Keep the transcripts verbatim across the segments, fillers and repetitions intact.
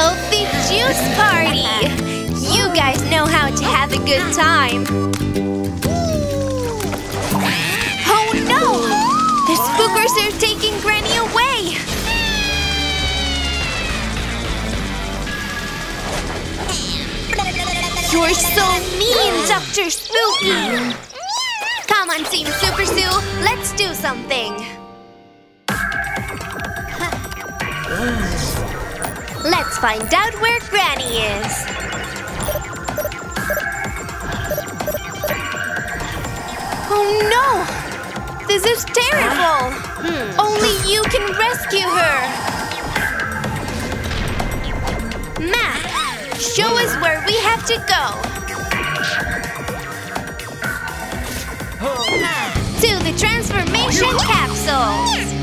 healthy juice party! You guys know how to have a good time! Oh no! The spookers are taking Granny away! You're so mean, Doctor Spooky! Come on, Team Super Sue! Let's do something! Let's find out where Granny is. Oh no! This is terrible! Hmm. Only you can rescue her! Map, show us where we have to go! To the transformation capsules!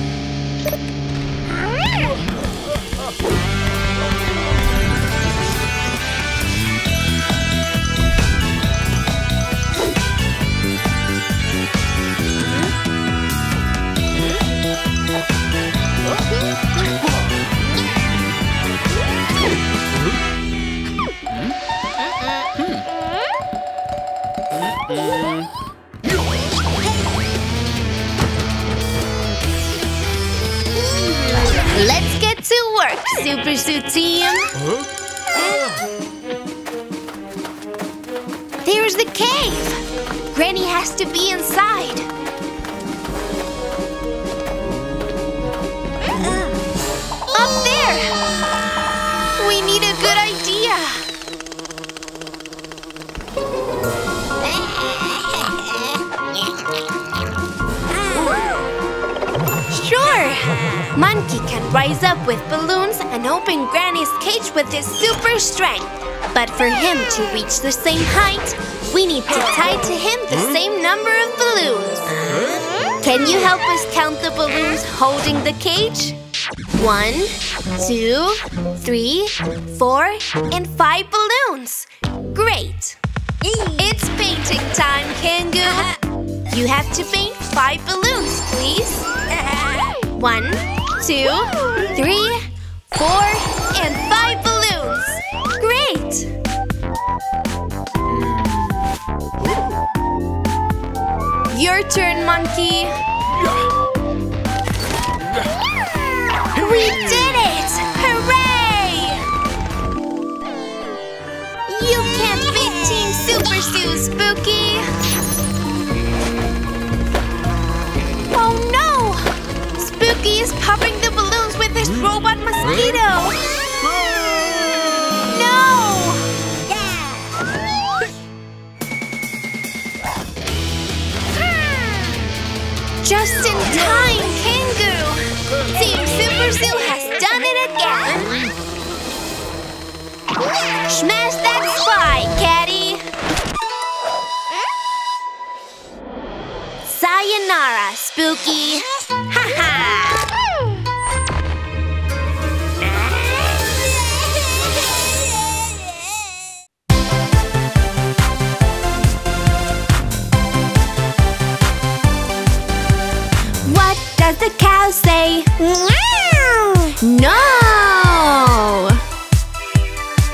Let's get to work, Super Sue team! There's the cave! Granny has to be inside! Up there! We need a good idea! Sure! Monkey can rise up with balloons and open Granny's cage with his super strength. But for him to reach the same height, we need to tie to him the same number of balloons. Can you help us count the balloons holding the cage? One, two, three, four, and five balloons. Great! It's painting time, Kangoo. You have to paint five balloons, please. One, two, three, four, and five balloons! Great! Your turn, monkey! We did it! Hooray! You can't beat Team Super Sue, Spooky! Oh no! Spooky is popping the balloons with his robot mosquito! No! Just in time, Kangoo! Team Super Sue has done it again! Smash that spy, Caddy! Sayonara, Spooky! What does the cow say? Meow! No!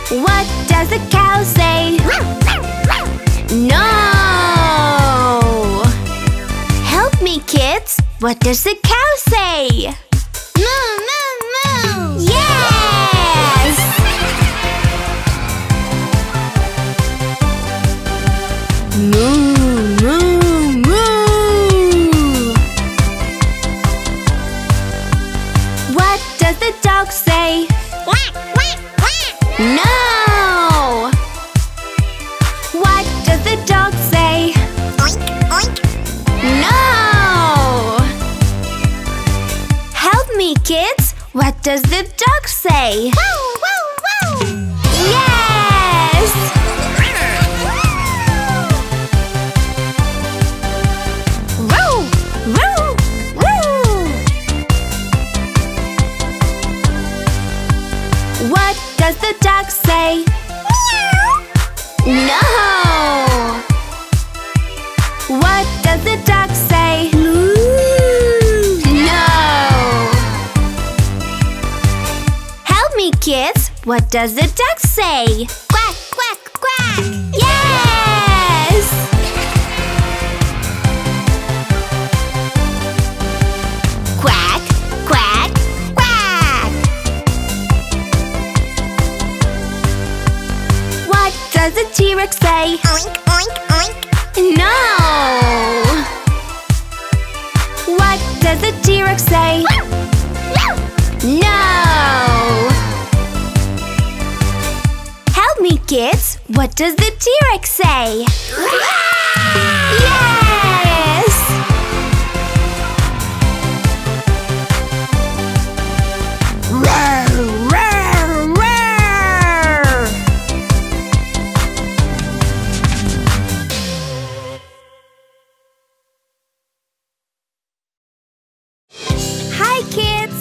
What does the cow say? No! Kids, what does the cow say? Moo, moo, moo! Yes! Moo, moo, moo! What does the dog say? Quack, quack, quack! No! What does the dog say? Oink, oink! No! Kids, what does the dog say? Whoa, whoa, whoa. Yes! Woo, woo, woo! What does the dog say? Meow! No! What does the dog say? Kids, What does the duck say? Quack, quack, quack! Yes! Quack, quack, quack! What does the T-Rex say? Oink, oink, oink! No! What does the T-Rex say? No! Help me, kids! What does the T-Rex say? Yes! Roar, roar, roar! Hi, kids!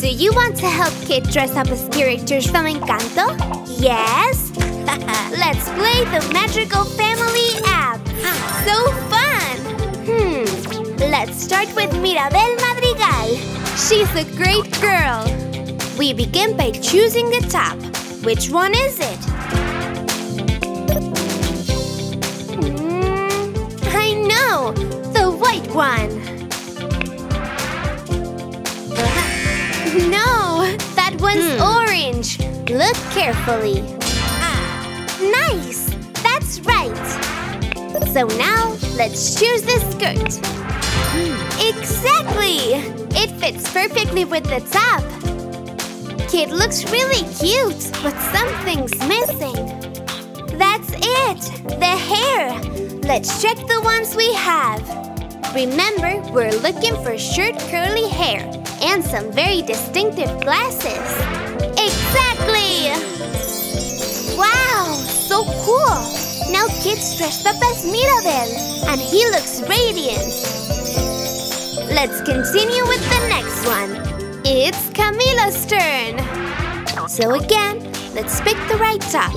Do you want to help Kit dress up as characters from Encanto? Yes? Let's play the Madrigal Family app! So fun! Hmm, let's start with Mirabel Madrigal. She's a great girl. We begin by choosing a top. Which one is it? Mm, I know! The white one! No, that one's mm. orange. Look carefully. Nice, that's right. So now, let's choose the skirt. Exactly! It fits perfectly with the top. Kit looks really cute, but something's missing. That's it, the hair. Let's check the ones we have. Remember, we're looking for short curly hair. And some very distinctive glasses. Exactly! Wow, so cool! Now Kit's dressed up as Mirabel, and he looks radiant. Let's continue with the next one. It's Camila's turn. So again, let's pick the right top.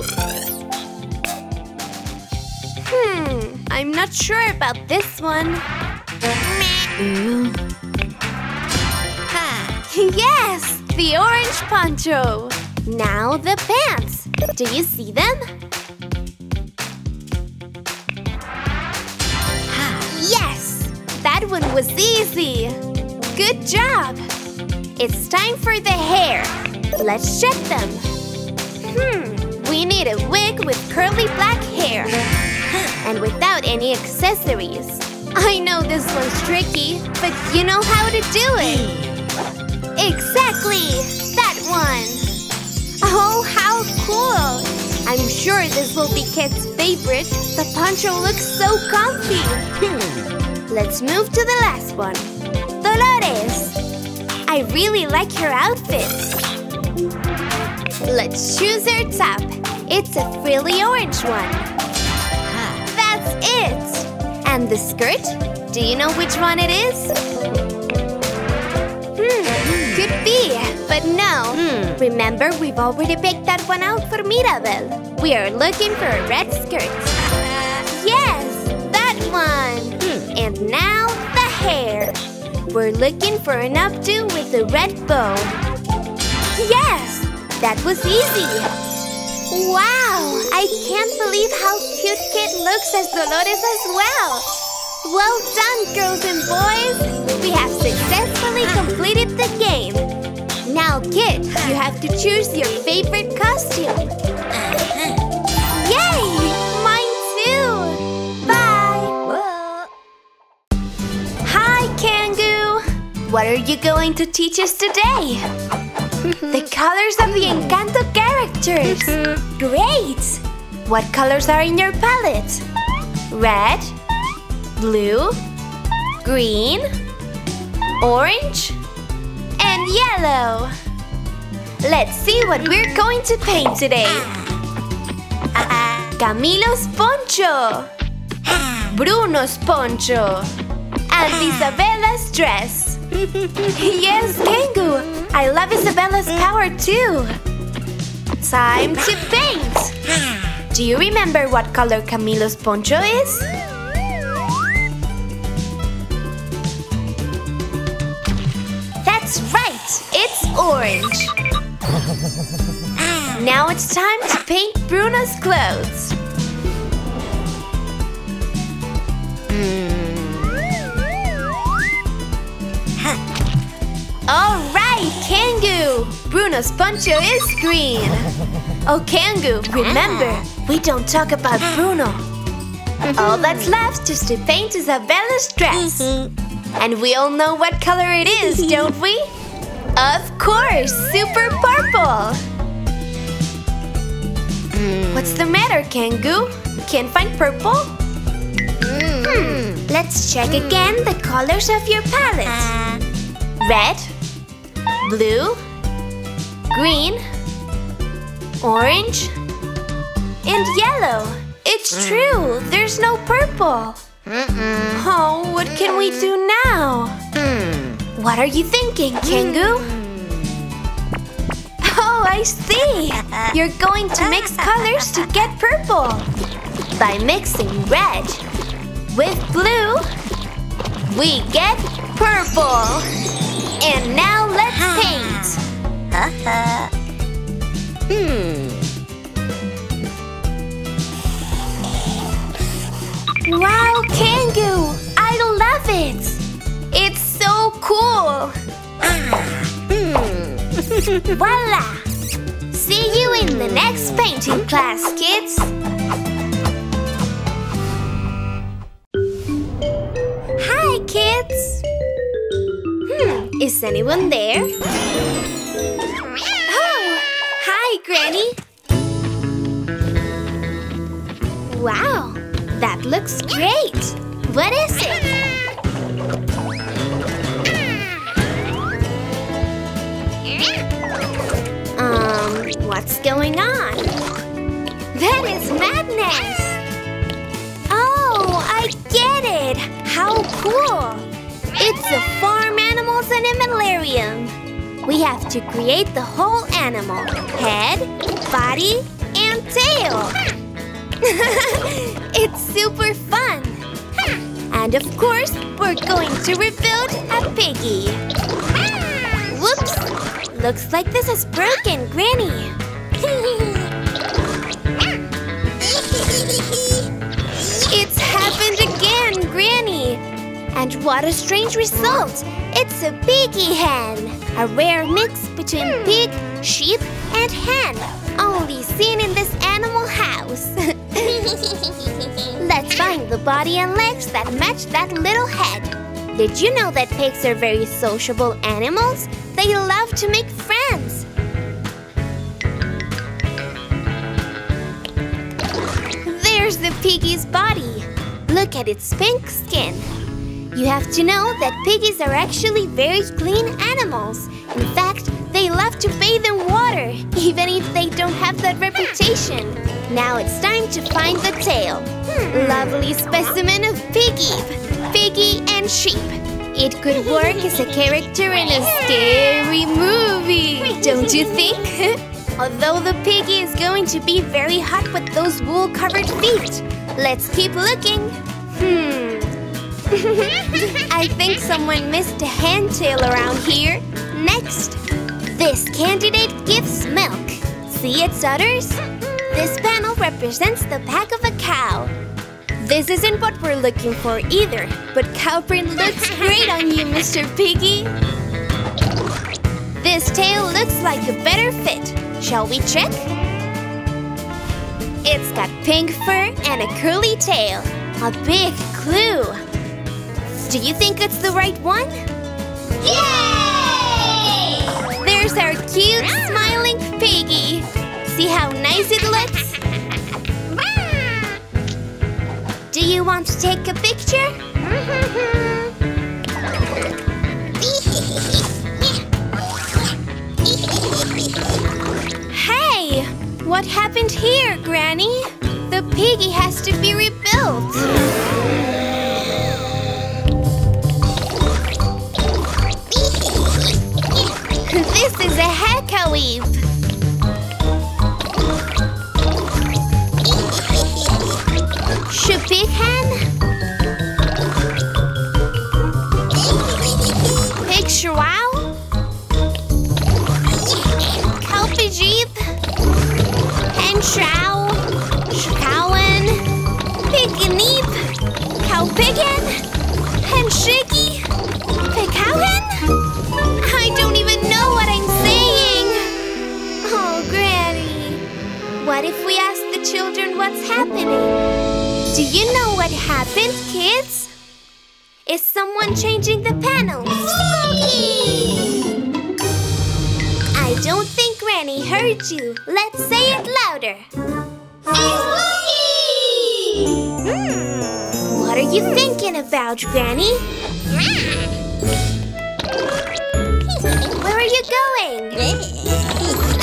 Hmm, I'm not sure about this one. Mm. Yes! The orange poncho! Now the pants! Do you see them? Yes! That one was easy! Good job! It's time for the hair! Let's check them! Hmm, we need a wig with curly black hair! And without any accessories! I know this one's tricky, but you know how to do it! Exactly! That one! Oh, how cool! I'm sure this will be Kit's favorite. The poncho looks so comfy! Let's move to the last one. Dolores! I really like her outfit. Let's choose her top. It's a frilly orange one. That's it! And the skirt? Do you know which one it is? Could be, but no. Hmm. Remember, we've already picked that one out for Mirabel. We are looking for a red skirt. Yes, that one. Hmm. And now the hair. We're looking for an updo with a red bow. Yes, that was easy. Wow, I can't believe how cute Kit looks as Dolores as well. Well done, girls and boys! We have successfully completed the game! Now, Kit, you have to choose your favorite costume! Yay! Mine too! Bye! Hi, Kangoo! What are you going to teach us today? The colors of the Encanto characters! Great! What colors are in your palette? Red? Blue, green, orange, and yellow. Let's see what we're going to paint today. Camilo's poncho, Bruno's poncho, and Isabella's dress. Yes, Kangoo, I love Isabella's power too. Time to paint. Do you remember what color Camilo's poncho is? That's right! It's orange! Now it's time to paint Bruno's clothes. Mm. Huh. Alright, Kangoo! Bruno's poncho is green. Oh, Kangoo, remember, we don't talk about Bruno. All that's left is to paint Isabella's dress. And we all know what color it is, don't we? Of course, super purple! Mm. What's the matter, Kangoo? Can't find purple? Mm. Hmm. Let's check mm. again the colors of your palette. Uh. Red, blue, green, orange, and yellow. It's mm. true, there's no purple. Mm-mm. Oh, what Mm-mm. can we do now? Mm. What are you thinking, Kangoo? Mm. Oh, I see! You're going to mix colors to get purple by mixing red with blue. We get purple. And now let's paint. Hmm. Wow, Kangoo! I love it! It's so cool! Ah, mm. Voila! See you in the next painting class, kids! Hi, kids! Hmm, is anyone there? Oh! Hi, Granny! Wow! That looks great! What is it? Um, what's going on? That is madness! Oh, I get it! How cool! It's a farm animal's animalarium. We have to create the whole animal. Head, body, and tail. It's super fun! And of course, we're going to rebuild a piggy! Whoops! Looks like this is broken, Granny! It's happened again, Granny! And what a strange result! It's a piggy hen! A rare mix between pig, sheep, and hen! Only seen in this animal house! Let's find the body and legs that match that little head. Did you know that pigs are very sociable animals? They love to make friends. There's the piggy's body. Look at its pink skin. You have to know that piggies are actually very clean animals. In fact, they love to bathe in water, even if they don't have that reputation. Now it's time to find the tail. Hmm. Lovely specimen of piggy, piggy and sheep. It could work as a character in a scary movie, don't you think? Although the piggy is going to be very hot with those wool-covered feet. Let's keep looking. Hmm. I think someone missed a hen tail around here. Next. This candidate gives milk. See its udders? This panel represents the back of a cow. This isn't what we're looking for either, but cow print looks great on you, Mister Piggy. This tail looks like a better fit. Shall we check? It's got pink fur and a curly tail. A big clue. Do you think it's the right one? Yay! There's our cute, smiling piggy. See how nice it looks? Do you want to take a picture? Hey! What happened here, Granny? The piggy has to be rebuilt. This is a hecka-weave. Should pig hen? Pig shrow? Cow jeep? Schau, Schauen, Pickeniep, Kaupigen, Penschicki, Pickauen? I don't even know what I'm saying. Oh, Granny. What if we ask the children what's happening? Do you know what happened, kids? Is someone changing the panels? Spooky! I don't think Granny heard you. Let's say it louder. It's Spooky! Mm. What are you thinking about, Granny? Where are you going?